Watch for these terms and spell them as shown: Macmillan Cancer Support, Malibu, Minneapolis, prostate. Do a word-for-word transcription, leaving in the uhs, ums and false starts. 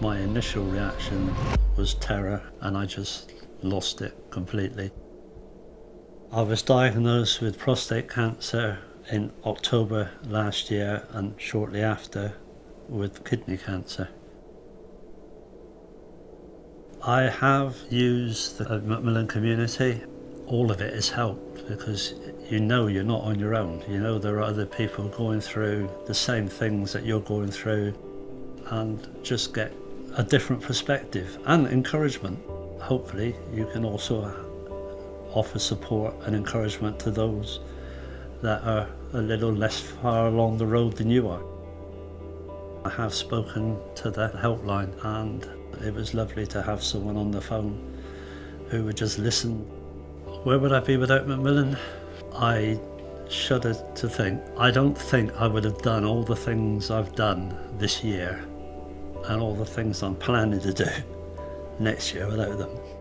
My initial reaction was terror, and I just lost it completely. I was diagnosed with prostate cancer in October last year, and shortly after with kidney cancer. I have used the Macmillan community. All of it has helped because you know you're not on your own. You know there are other people going through the same things that you're going through, and just get a different perspective and encouragement. Hopefully you can also offer support and encouragement to those that are a little less far along the road than you are. I have spoken to that helpline, and it was lovely to have someone on the phone who would just listen. Where would I be without Macmillan? I shudder to think. I don't think I would have done all the things I've done this year and all the things I'm planning to do next year without them.